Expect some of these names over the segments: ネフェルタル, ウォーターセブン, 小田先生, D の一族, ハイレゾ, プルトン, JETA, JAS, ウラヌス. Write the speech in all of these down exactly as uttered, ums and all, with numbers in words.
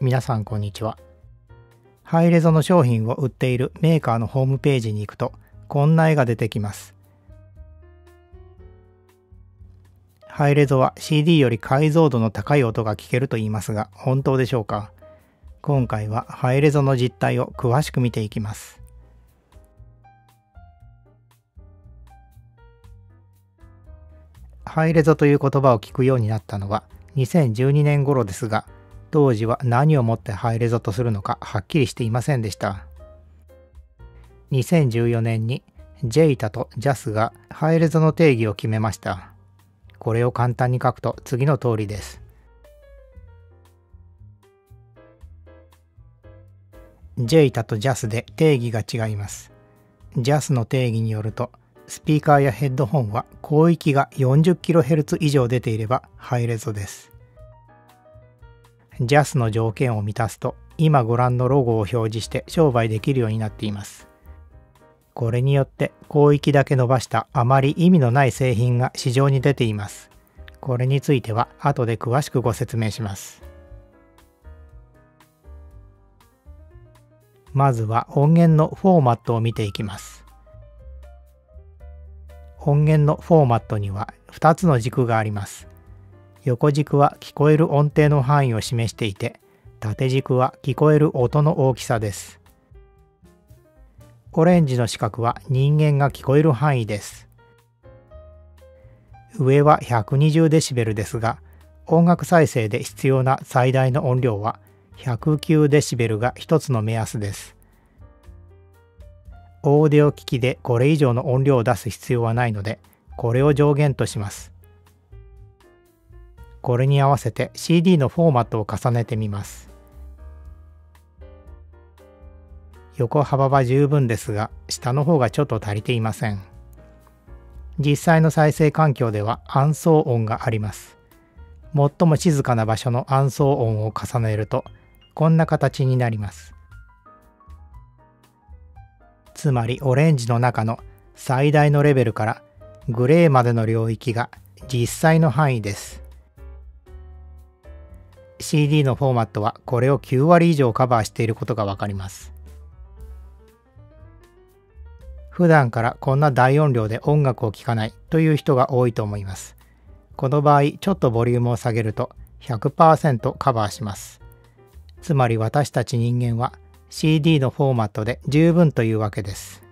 皆さんこんにちは。ハイレゾの商品を売っているメーカーのホームページに行くとこんな絵が出てきます。ハイレゾは シーディー より解像度の高い音が聞けると言いますが、本当でしょうか。今回はハイレゾの実態を詳しく見ていきます。ハイレゾという言葉を聞くようになったのはにせんじゅうにねん頃ですが、当時は何をもってハイレゾとするのかはっきりしていませんでした。にせんじゅうよねんに ジェイタ と ジャス がハイレゾの定義を決めました。これを簡単に書くと次の通りです。ジェイタ と ジャス で定義が違います。ジャス の定義によると、スピーカーやヘッドホンは広域が よんじゅっキロヘルツ 以上出ていればハイレゾです。ジャス の条件を満たすと、今ご覧のロゴを表示して商売できるようになっています。これによって広域だけ伸ばしたあまり意味のない製品が市場に出ています。これについては後で詳しくご説明します。まずは音源のフォーマットを見ていきます。音源のフォーマットにはふたつの軸があります。横軸は聞こえる音程の範囲を示していて、縦軸は聞こえる音の大きさです。オレンジの四角は人間が聞こえる範囲です。上は ひゃくにじゅうデシベル ですが、音楽再生で必要な最大の音量は ひゃくきゅうデシベル がひとつの目安です。オーディオ機器でこれ以上の音量を出す必要はないので、これを上限とします。これに合わせて シーディー のフォーマットを重ねてみます。横幅は十分ですが、下の方がちょっと足りていません。実際の再生環境では暗騒音があります。最も静かな場所の暗騒音を重ねると、こんな形になります。つまりオレンジの中の最大のレベルからグレーまでの領域が実際の範囲です。シーディー のフォーマットはこれをきゅうわり以上カバーしていることがわかります。普段からこんな大音量で音楽を聴かないという人が多いと思います。この場合、ちょっとボリュームを下げると ひゃくパーセント カバーします。つまり私たち人間は シーディー のフォーマットで十分というわけです。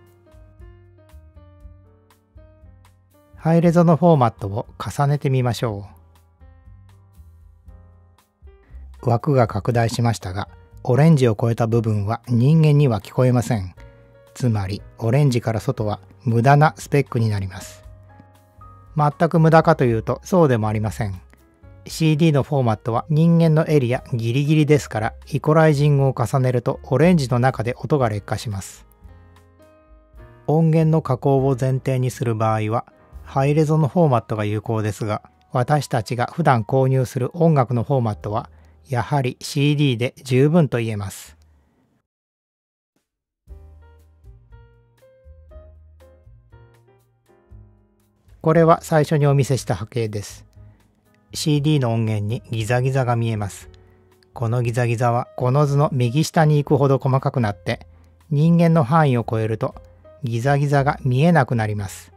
ハイレゾのフォーマットを重ねてみましょう。枠が拡大しましたが、オレンジを超えた部分は人間には聞こえません。つまりオレンジから外は無駄なスペックになります。全く無駄かというとそうでもありません。 シーディー のフォーマットは人間のエリアギリギリですから、イコライジングを重ねるとオレンジの中で音が劣化します。音源の加工を前提にする場合はハイレゾのフォーマットが有効ですが、私たちが普段購入する音楽のフォーマットはやはり シーディー で十分と言えます。これは最初にお見せした波形です。シーディー の音源にギザギザが見えます。このギザギザはこの図の右下に行くほど細かくなって、人間の範囲を超えるとギザギザが見えなくなります。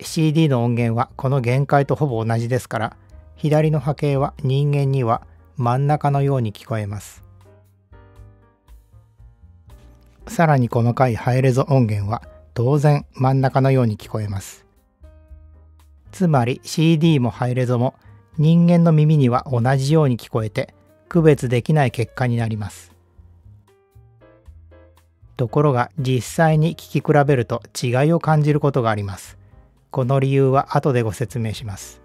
シーディー の音源はこの限界とほぼ同じですから、左の波形は人間には真ん中のように聞こえます。さらに細かいハイレゾ音源は当然真ん中のように聞こえます。つまり シーディー もハイレゾも人間の耳には同じように聞こえて、区別できない結果になります。ところが実際に聞き比べると違いを感じることがあります。この理由は後でご説明します。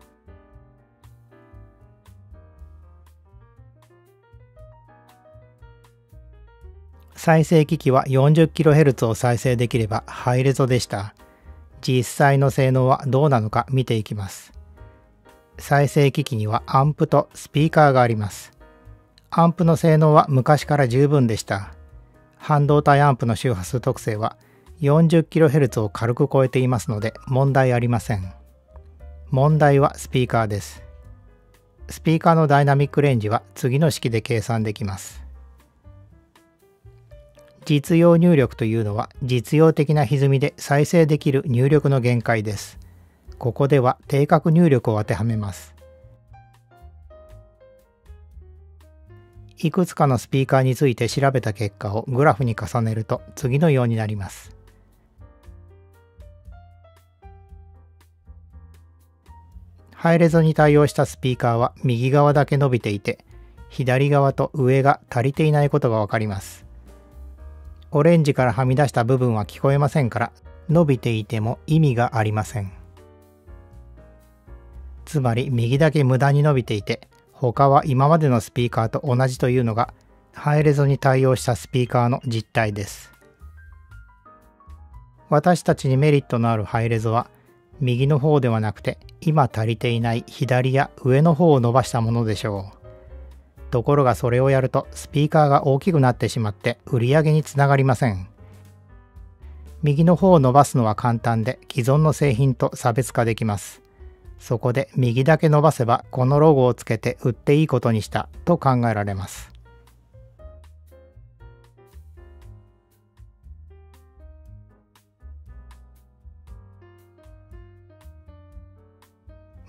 再生機器は よんじゅっキロヘルツ を再生できればハイレゾでした。実際の性能はどうなのか見ていきます。再生機器にはアンプとスピーカーがあります。アンプの性能は昔から十分でした。半導体アンプの周波数特性はよんじゅっキロヘルツ を軽く超えていますので問題ありません。問題はスピーカーです。スピーカーのダイナミックレンジは次の式で計算できます。実用入力というのは実用的な歪みで再生できる入力の限界です。ここでは定格入力を当てはめます。いくつかのスピーカーについて調べた結果をグラフに重ねると次のようになります。ハイレゾに対応したスピーカーは右側だけ伸びていて、左側と上が足りていないことがわかります。オレンジからはみ出した部分は聞こえませんから、伸びていても意味がありません。つまり右だけ無駄に伸びていて、他は今までのスピーカーと同じというのが、ハイレゾに対応したスピーカーの実態です。私たちにメリットのあるハイレゾは、右の方ではなくて、今足りていない左や上の方を伸ばしたものでしょう。ところがそれをやるとスピーカーが大きくなってしまって売り上げにつながりません。右の方を伸ばすのは簡単で既存の製品と差別化できます。そこで右だけ伸ばせばこのロゴをつけて売っていいことにしたと考えられます。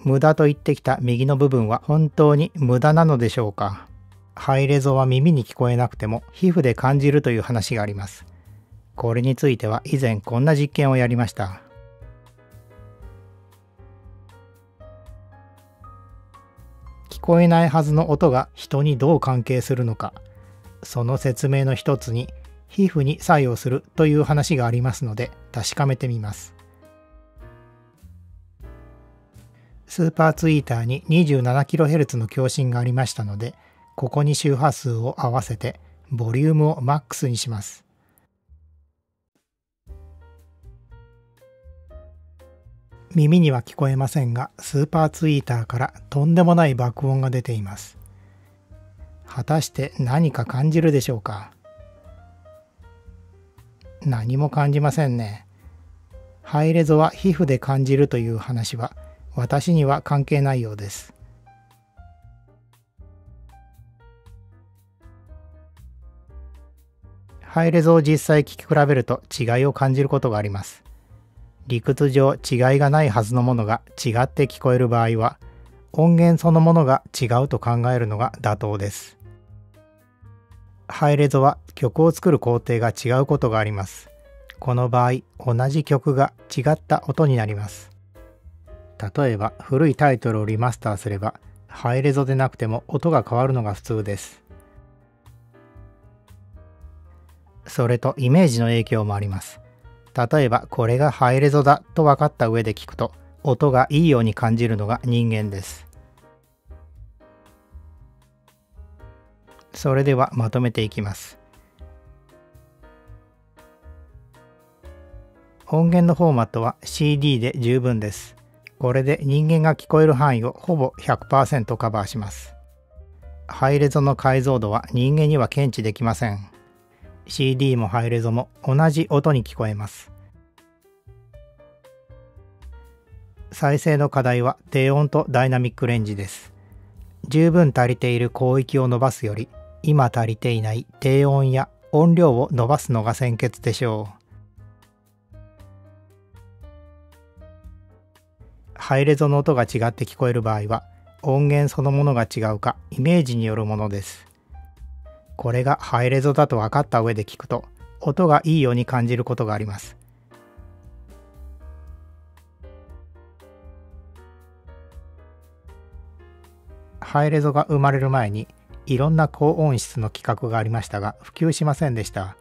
無駄と言ってきた右の部分は本当に無駄なのでしょうか。ハイレゾは耳に聞こえなくても皮膚で感じるという話があります。これについては以前こんな実験をやりました。聞こえないはずの音が人にどう関係するのか、その説明の一つに皮膚に作用するという話がありますので確かめてみます。スーパーツイーターに にじゅうななキロヘルツ の共振がありましたので、ここに周波数を合わせてボリュームを マックス にします。耳には聞こえませんが、スーパーツイーターからとんでもない爆音が出ています。果たして何か感じるでしょうか？何も感じませんね。ハイレゾは皮膚で感じるという話は、私には関係ないようです。ハイレゾを実際聞き比べると違いを感じることがあります。理屈上違いがないはずのものが違って聞こえる場合は、音源そのものが違うと考えるのが妥当です。ハイレゾは曲を作る工程が違うことがあります。この場合、同じ曲が違った音になります。例えば古いタイトルをリマスターすればハイレゾでなくても音が変わるのが普通です。それとイメージの影響もあります。例えばこれがハイレゾだと分かった上で聞くと音がいいように感じるのが人間です。それではまとめていきます。音源のフォーマットは シーディー で十分です。これで人間が聞こえる範囲をほぼ ひゃくパーセント カバーします。ハイレゾの解像度は人間には検知できません。シーディー もハイレゾも同じ音に聞こえます。再生の課題は低音とダイナミックレンジです。十分足りている広域を伸ばすより、今足りていない低音や音量を伸ばすのが先決でしょう。ハイレゾの音が違って聞こえる場合は、音源そのものが違うかイメージによるものです。これがハイレゾだと分かった上で聞くと、音がいいように感じることがあります。ハイレゾが生まれる前に、いろんな高音質の規格がありましたが、普及しませんでした。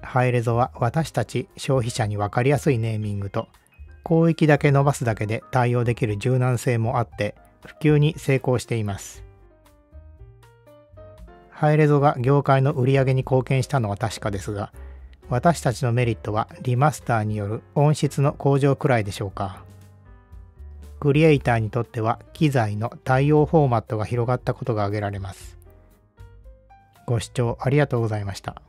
ハイレゾは私たち消費者に分かりやすいネーミングと、広域だけ伸ばすだけで対応できる柔軟性もあって普及に成功しています。ハイレゾが業界の売り上げに貢献したのは確かですが、私たちのメリットはリマスターによる音質の向上くらいでしょうか。クリエイターにとっては機材の対応フォーマットが広がったことが挙げられます。ご視聴ありがとうございました。